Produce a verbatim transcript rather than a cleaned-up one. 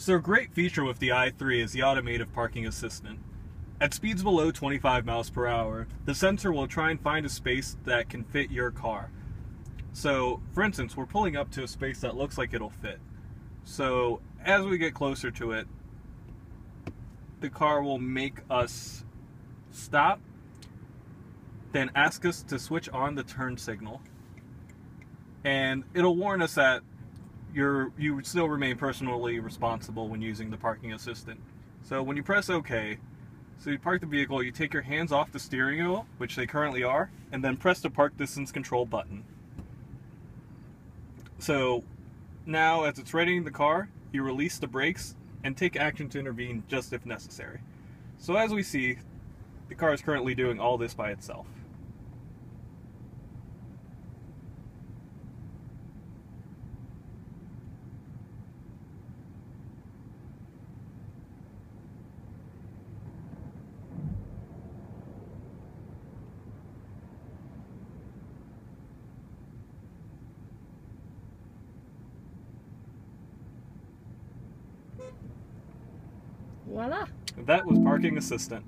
So a great feature with the i three is the Automated Parking Assistant. At speeds below twenty-five miles per hour, the sensor will try and find a space that can fit your car. So, for instance, we're pulling up to a space that looks like it'll fit. So, as we get closer to it, the car will make us stop, then ask us to switch on the turn signal. And it'll warn us that you're, you still remain personally responsible when using the parking assistant. So, when you press OK, so you park the vehicle, you take your hands off the steering wheel, which they currently are, and then press the park distance control button. So now as it's readying the car, you release the brakes and take action to intervene just if necessary. So as we see, the car is currently doing all this by itself. Voila! That was Parking Assistant.